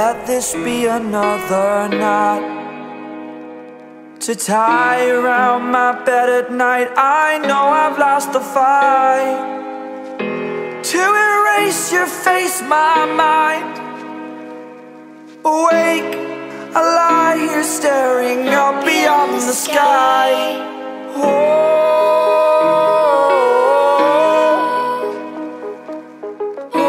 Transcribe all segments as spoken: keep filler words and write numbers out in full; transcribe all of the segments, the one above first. let this be another knot to tie around my bed at night. I know I've lost the fight to erase your face, my mind. Awake, I lie here staring up beyond the sky. Oh, oh, oh, oh, oh.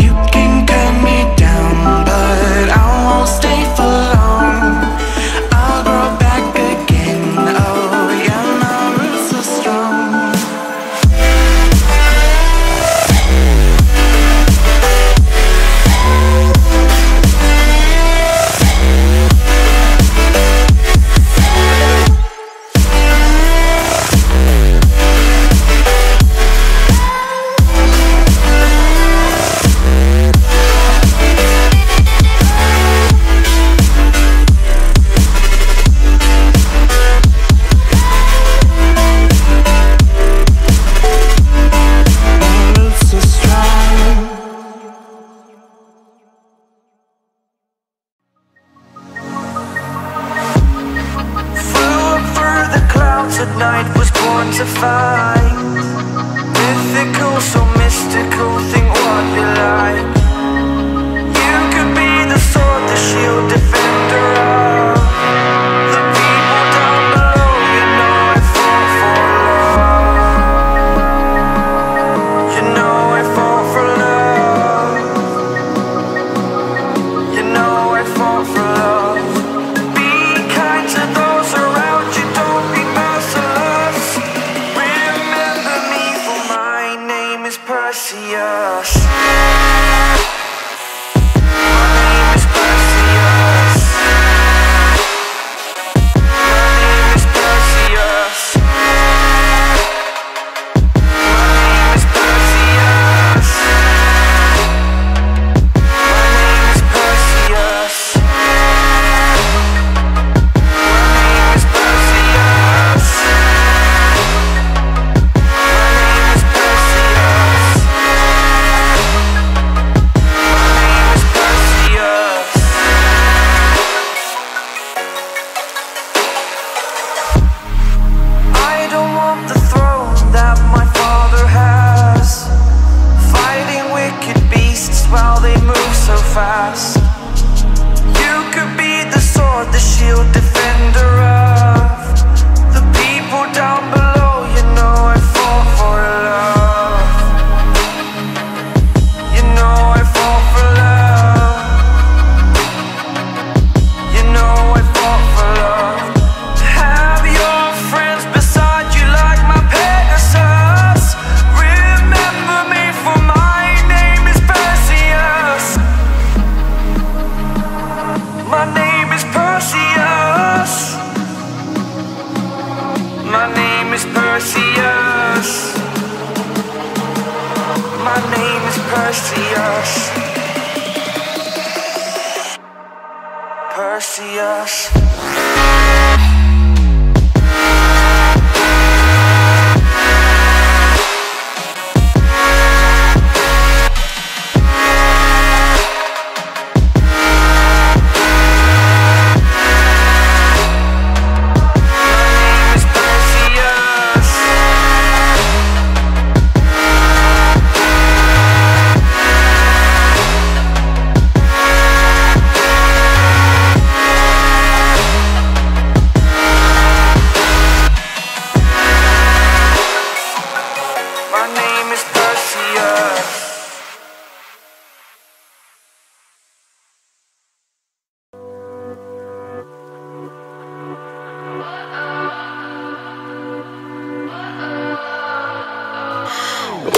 You tonight was born to fight. Mythical, so mystical, think what you like. You could be the sword, the shield, defender of the people down below. You know I fall for love. You know I fall for love. You know I fall for love.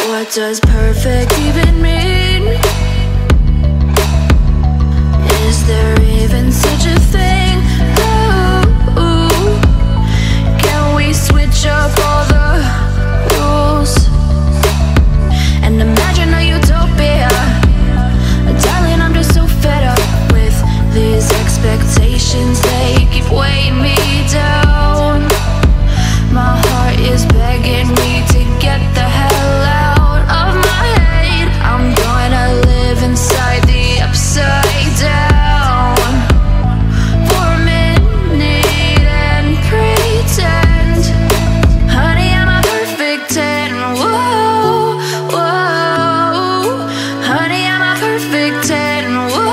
What does perfect even mean? Is there even such a thing? Ooh, can we switch up all the rules and imagine a utopia? Darling, I'm just so fed up with these expectations. They keep weighing me down. My heart is begging me to get the hell out of my head. I'm gonna live inside the upside down for a minute and pretend, honey, I'm a perfect ten. Whoa, whoa, honey, I'm a perfect ten. Whoa, whoa,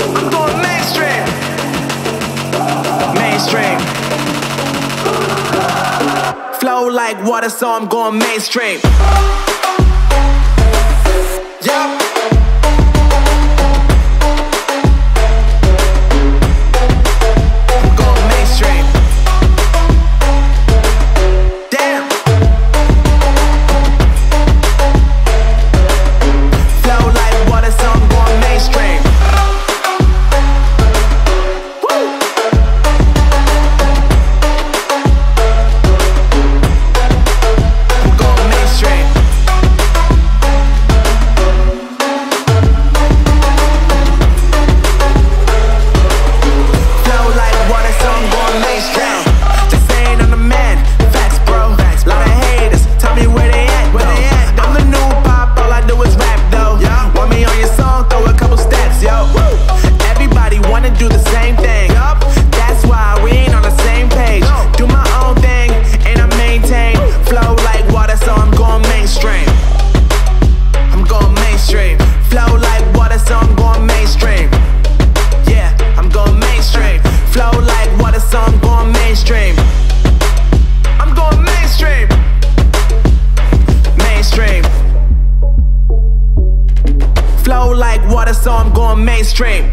I'm going mainstream. Mainstream. Flow like water, so I'm going mainstream. Yeah. Flow like water, so I'm going mainstream.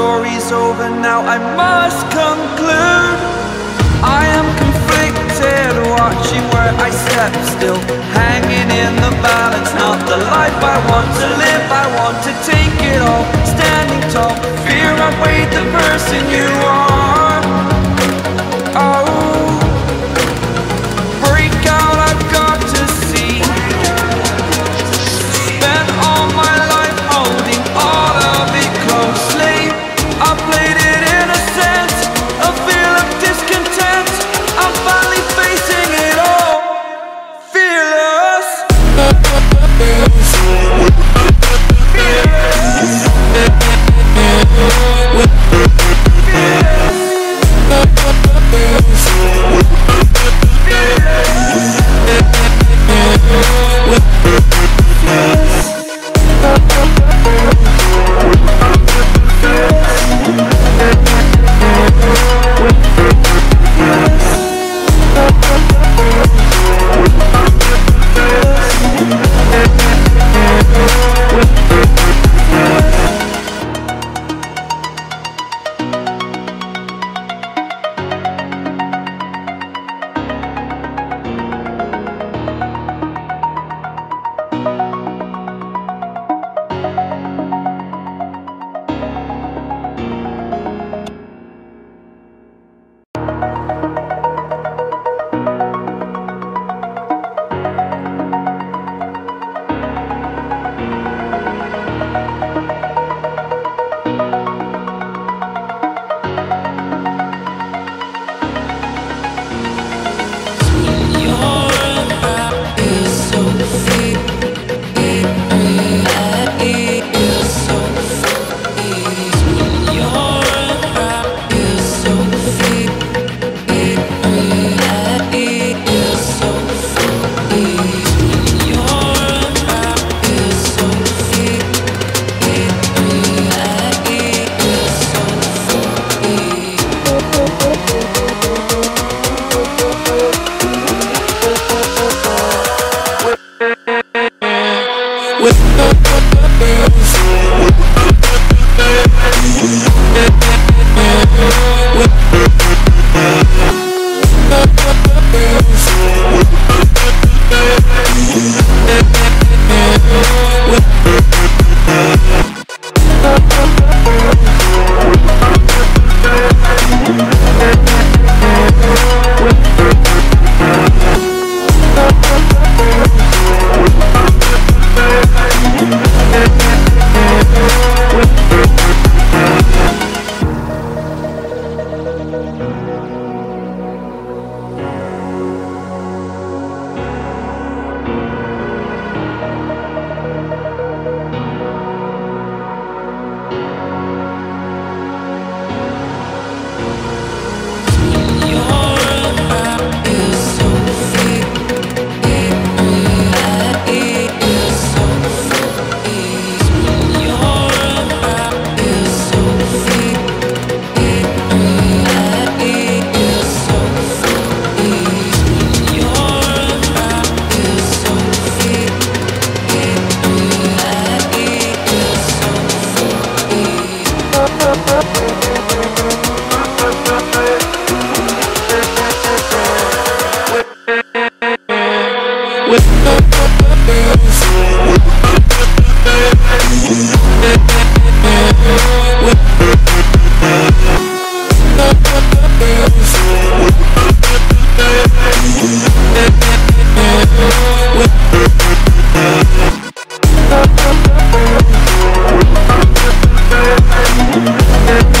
Story's over now, I must conclude. I am conflicted. scared, watching where I step still, hanging in the balance, not the life I want to live. I want to take it all, standing tall, fear outweighed the person you are. Oh, break out, I've got to see. Spent all my life holding all of it closely. I played it innocent, a feel of discontent. I'm finally facing it all, fearless. We'll be right back.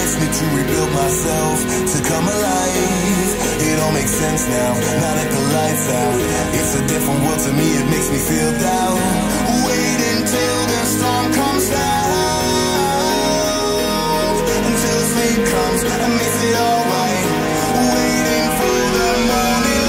life, need to rebuild myself to come alive. It all makes sense now, now that the lights out. It's a different world to me, it makes me feel down. Wait until the storm comes down, until sleep comes and makes it all right. Waiting for the morning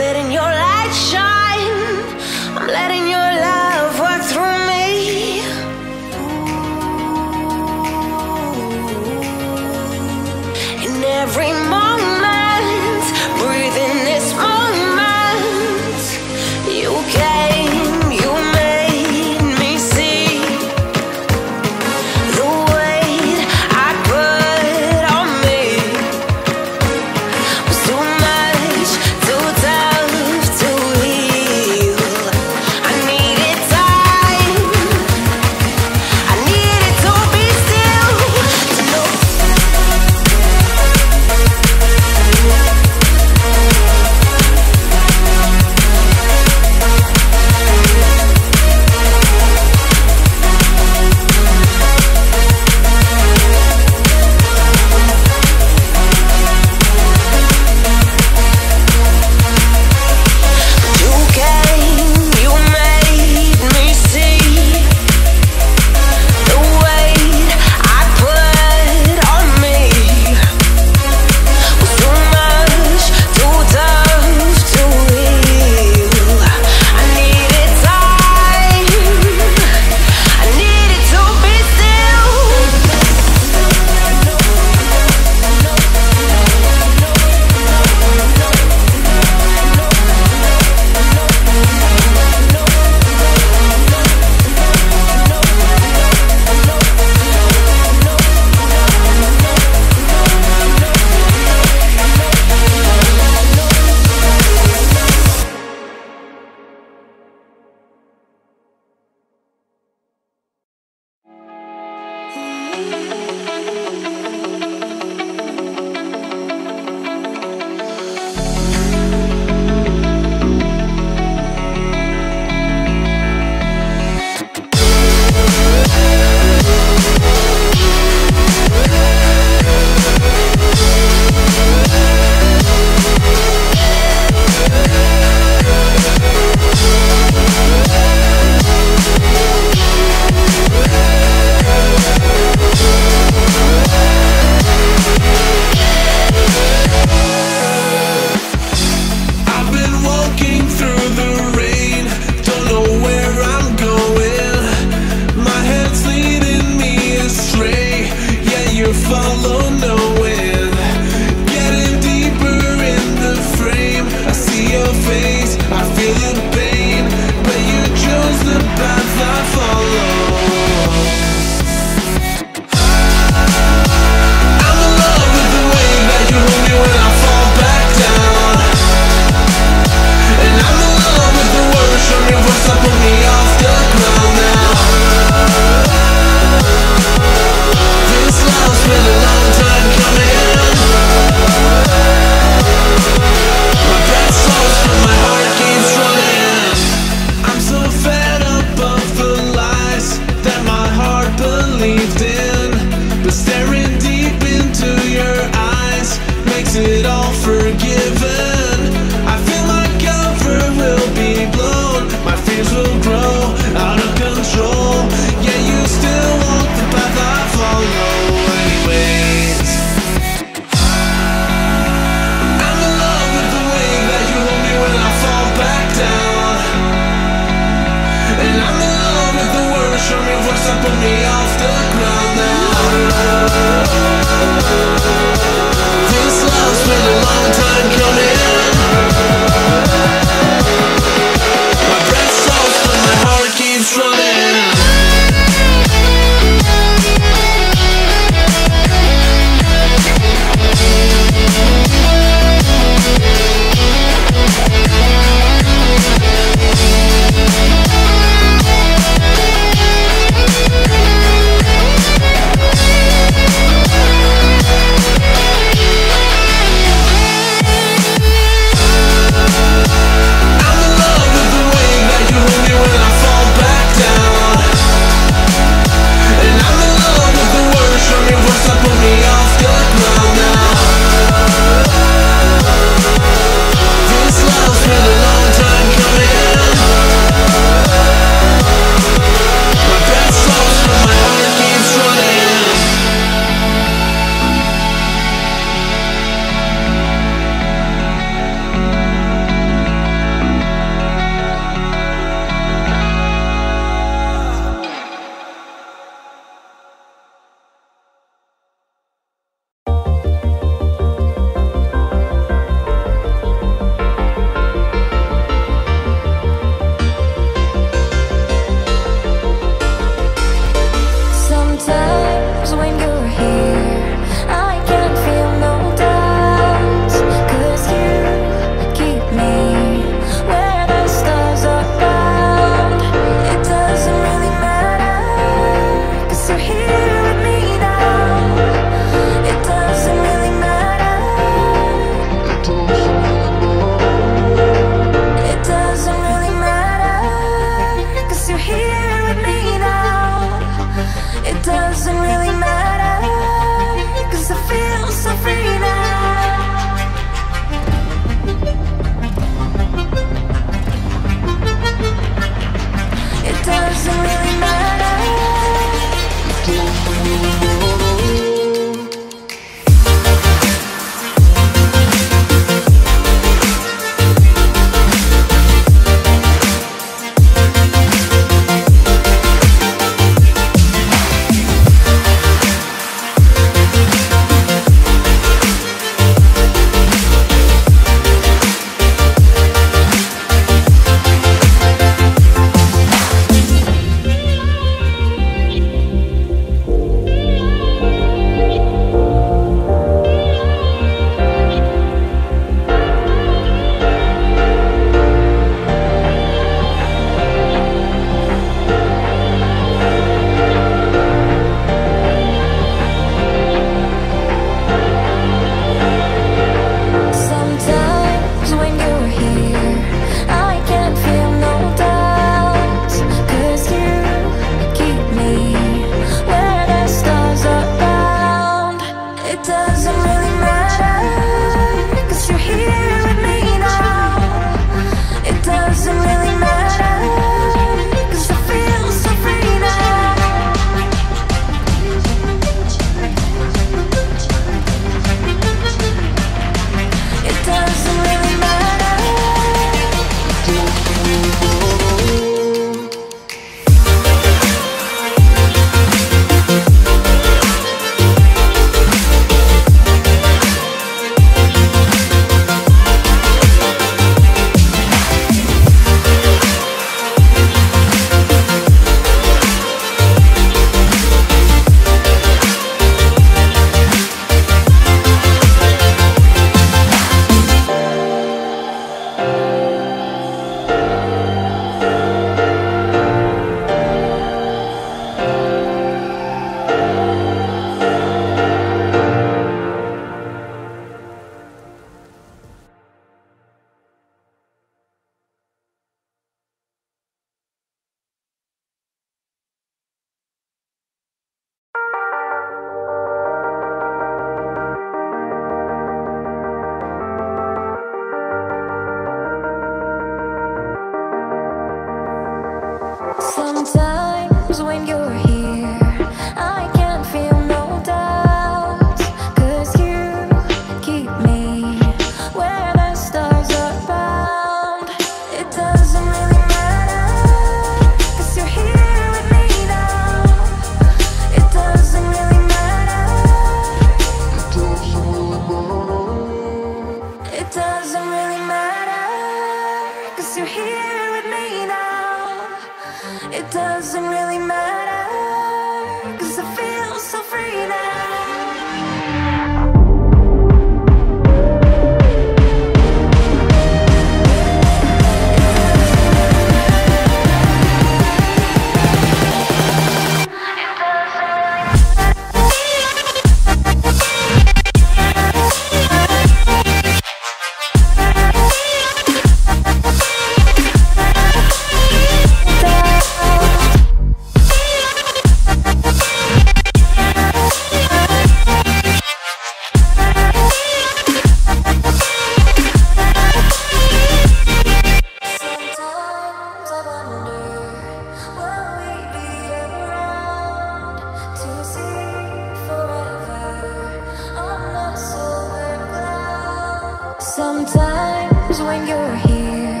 Sometimes when you're here,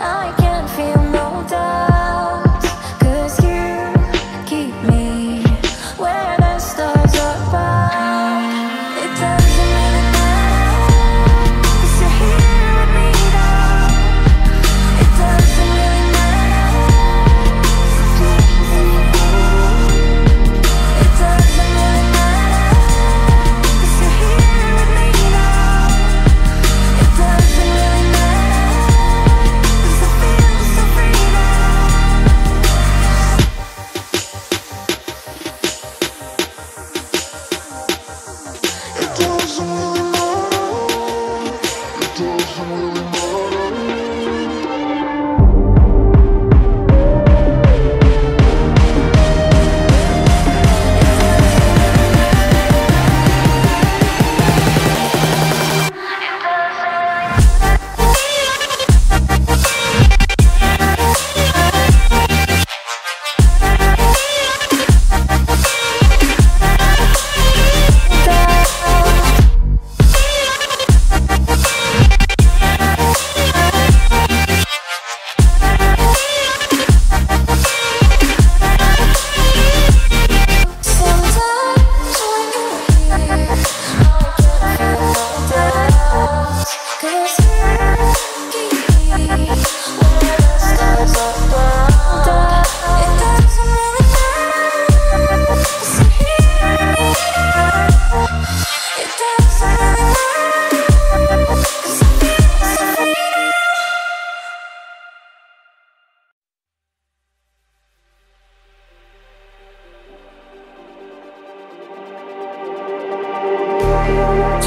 I can feel no doubt, 'cause you keep me where the stars are bound. It doesn't really matter, 'cause you're here with me now. It doesn't really matter, 'cause the things that you do. It doesn't really matter, 'cause you're here with me now. Doesn't really matter, 'cause I feel so free now. It doesn't really matter. It doesn't really matter.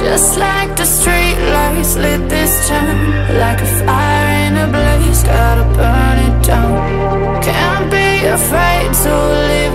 Just like the street lights lit this town, like a fire in a blaze, gotta burn it down. Can't be afraid to leave.